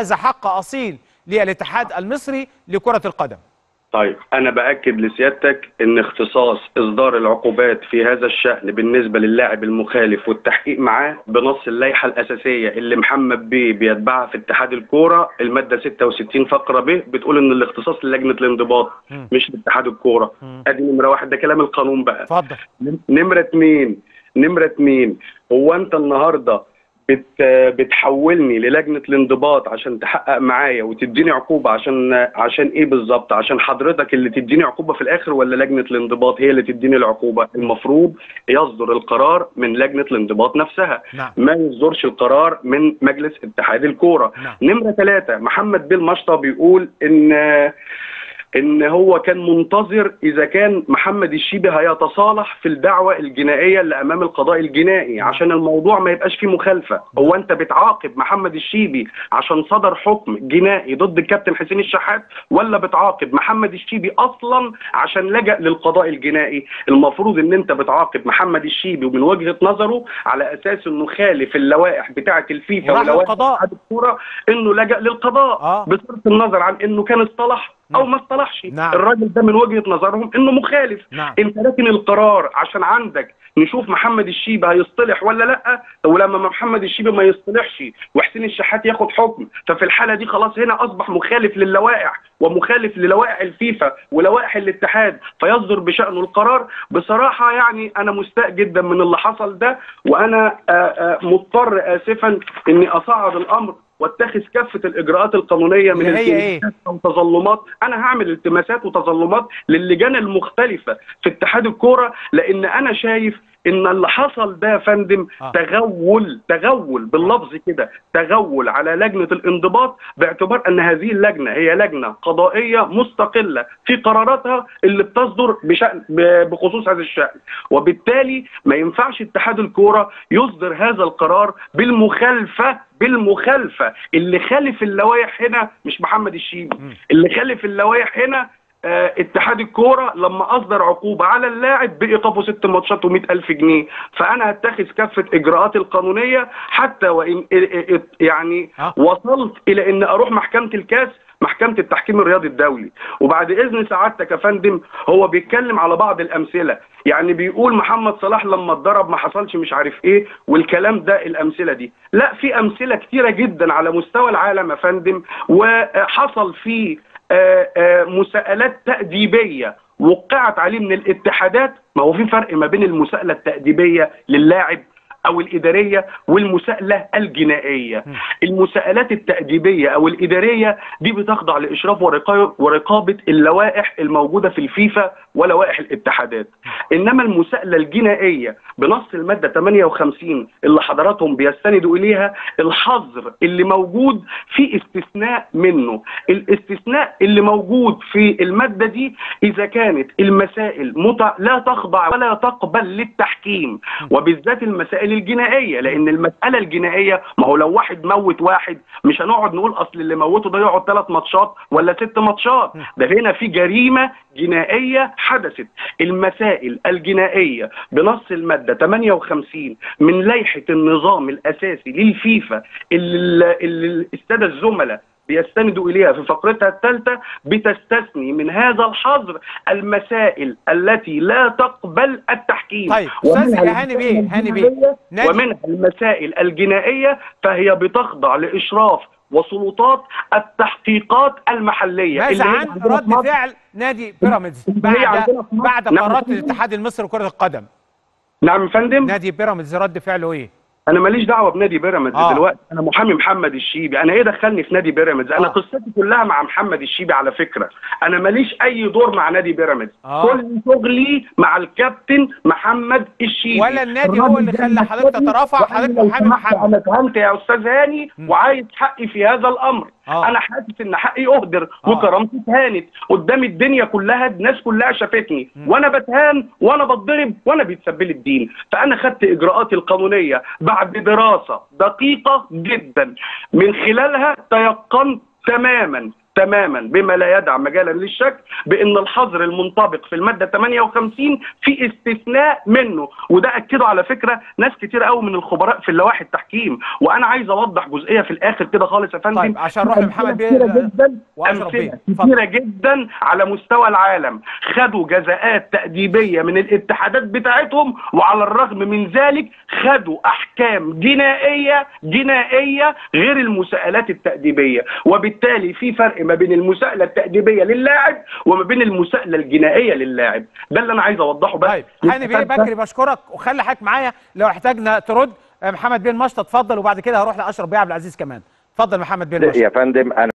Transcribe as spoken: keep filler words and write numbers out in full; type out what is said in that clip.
هذا حق أصيل للاتحاد المصري لكرة القدم. طيب أنا بأكد لسيادتك أن اختصاص إصدار العقوبات في هذا الشأن بالنسبة للاعب المخالف والتحقيق معاه بنص اللائحة الأساسية اللي محمد بيه بيتبعها في اتحاد الكورة، المادة ستة وستين فقرة ب بتقول أن الاختصاص للجنة الانضباط م. مش لاتحاد الكورة. أدي نمرة واحد، ده كلام القانون بقى. اتفضل. نمرة اتنين، نمرة اتنين، هو أنت النهاردة بتحولني للجنه الانضباط عشان تحقق معايا وتديني عقوبه عشان عشان ايه بالظبط؟ عشان حضرتك اللي تديني عقوبه في الاخر ولا لجنه الانضباط هي اللي تديني العقوبه؟ المفروض يصدر القرار من لجنه الانضباط نفسها، لا. ما يصدرش القرار من مجلس اتحاد الكوره. نمره ثلاثة، محمد بيه المشطه بيقول ان ان هو كان منتظر اذا كان محمد الشيبي هيتصالح في الدعوه الجنائيه اللي امام القضاء الجنائي عشان الموضوع ما يبقاش فيه مخالفه. هو انت بتعاقب محمد الشيبي عشان صدر حكم جنائي ضد الكابتن حسين الشحات، ولا بتعاقب محمد الشيبي اصلا عشان لجأ للقضاء الجنائي؟ المفروض ان انت بتعاقب محمد الشيبي ومن وجهه نظره على اساس انه خالف اللوائح بتاعه الفيفا ولوائح اتحاد الكوره انه لجأ للقضاء آه. بصرف النظر عن انه كان اصطلح او ما اصطلحش. نعم. الراجل ده من وجهه نظرهم انه مخالف. نعم. انت لكن القرار عشان عندك نشوف محمد الشيبي هيصطلح ولا لا، ولما محمد الشيبي ما يصطلحش وحسين الشحات ياخد حكم، ففي الحاله دي خلاص هنا اصبح مخالف للوائح ومخالف للوائح الفيفا ولوائح الاتحاد فيصدر بشأنه القرار. بصراحه يعني انا مستاء جدا من اللي حصل ده، وانا مضطر اسفا اني اصعد الامر واتخذ كافه الاجراءات القانونيه من التماسات وتظلمات. انا هعمل التماسات وتظلمات للجان المختلفه في اتحاد الكوره، لان انا شايف ان اللي حصل ده يا فندم آه. تغول تغول باللفظ كده، تغول على لجنه الانضباط، باعتبار ان هذه اللجنه هي لجنه قضائيه مستقله في قراراتها اللي بتصدر بشأن بخصوص هذا الشأن، وبالتالي ما ينفعش اتحاد الكوره يصدر هذا القرار بالمخالفه بالمخالفه اللي خالف اللوائح هنا مش محمد الشيبي، اللي خالف اللوائح هنا اه اتحاد الكوره لما اصدر عقوبه على اللاعب بايقافه ست ماتشات ومئة ألف جنيه. فانا هتخذ كافه اجراءات القانونيه حتى وان يعني وصلت الى ان اروح محكمه الكاس، محكمة التحكيم الرياضي الدولي. وبعد إذن سعادتك يا فندم، هو بيتكلم على بعض الأمثلة، يعني بيقول محمد صلاح لما اتضرب ما حصلش مش عارف إيه والكلام ده، الأمثلة دي لا، في أمثلة كتيرة جدا على مستوى العالم يا فندم وحصل فيه مساءلات تأديبية وقعت عليه من الاتحادات. ما هو في فرق ما بين المساءلة التأديبية للاعب أو الإدارية والمساءلة الجنائية. المساءلات التأديبية أو الإدارية دي بتخضع لإشراف ورقابة اللوائح الموجودة في الفيفا ولوائح الاتحادات، إنما المساءلة الجنائية بنص المادة ثمانية وخمسين اللي حضراتهم بيستندوا إليها، الحظر اللي موجود في استثناء منه، الاستثناء اللي موجود في المادة دي إذا كانت المسائل متع... لا تخضع ولا تقبل للتحكيم، وبالذات المسائل الجنائيه، لان المساله الجنائيه ما هو لو واحد موت واحد مش هنقعد نقول اصل اللي موته ده يقعد ثلاث ماتشات ولا ست ماتشات، ده هنا في جريمه جنائيه حدثت. المسائل الجنائيه بنص الماده ثمانية وخمسين من لائحه النظام الاساسي للفيفا اللي الساده الزملاء بيستندوا اليها في فقرتها الثالثه بتستثني من هذا الحظر المسائل التي لا تقبل التحكيم. طيب استاذ هاني بيه، هاني بيه ومنها المسائل الجنائيه فهي بتخضع لاشراف وسلطات التحقيقات المحليه. ماذا عن رد فعل نادي بيراميدز بعد بعد قرارات الاتحاد المصري لكره القدم؟ نعم يا فندم، نادي بيراميدز رد فعله ايه؟ أنا ماليش دعوة بنادي بيراميدز آه. دلوقتي أنا محامي محمد الشيبي، أنا إيه دخلني في نادي بيراميدز؟ أنا آه. قصتي كلها مع محمد الشيبي على فكرة، أنا ماليش أي دور مع نادي بيراميدز، آه. كل شغلي مع الكابتن محمد الشيبي. ولا النادي هو اللي خلى حضرتك تترافع، حضرتك محامي محمد. أنا اتهمت يا أستاذ هاني وعايز حقي في هذا الأمر، آه. أنا حاسس إن حقي أهدر آه. وكرامتي اتهانت قدام الدنيا كلها، الناس كلها شافتني م. وأنا بتهان وأنا بتضرب وأنا بيتسبلي الدين، فأنا خدت إجراءاتي القانونية بعد دراسة دقيقة جدا من خلالها تيقنت تماما تماما بما لا يدع مجالا للشك بان الحظر المنطبق في الماده ثمانية وخمسين في استثناء منه، وده اكده على فكره ناس كتير قوي من الخبراء في اللوائح التحكيم. وانا عايز اوضح جزئيه في الاخر كده خالص يا فندم. طيب عشان نروح لمحمد بيه. جدا امثله كتيره جدا على مستوى العالم خدوا جزاءات تاديبيه من الاتحادات بتاعتهم، وعلى الرغم من ذلك خدوا احكام جنائيه جنائيه غير المساءلات التاديبيه. وبالتالي في فرق ما بين المساءلة التأديبية للاعب وما بين المساءلة الجنائية للاعب، ده اللي أنا عايز أوضحه بس. طيب هاني بكري بشكرك، وخلي حضرتك معايا لو احتاجنا ترد. محمد بيه المشط اتفضل، وبعد كده هروح لأشرف بيه عبد العزيز كمان. اتفضل محمد بيه المشط. يا فندم أنا